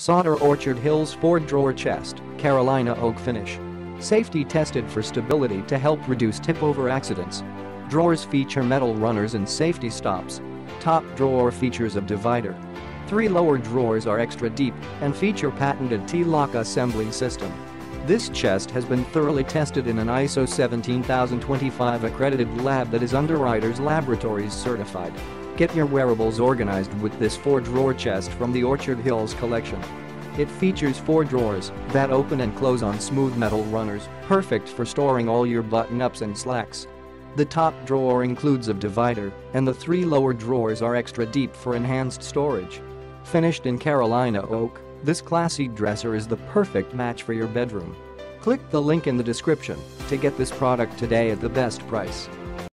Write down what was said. Sauder Orchard Hills 4-drawer chest, Carolina oak finish. Safety tested for stability to help reduce tip-over accidents. Drawers feature metal runners and safety stops. Top drawer features a divider. 3 lower drawers are extra deep and feature patented T-lock assembling system. This chest has been thoroughly tested in an ISO 17025 accredited lab that is Underwriters Laboratories certified. Get your wearables organized with this 4-drawer chest from the Orchard Hills collection. It features 4 drawers that open and close on smooth metal runners, perfect for storing all your button-ups and slacks. The top drawer includes a divider, and the 3 lower drawers are extra deep for enhanced storage. Finished in Carolina oak, this classy dresser is the perfect match for your bedroom. Click the link in the description to get this product today at the best price.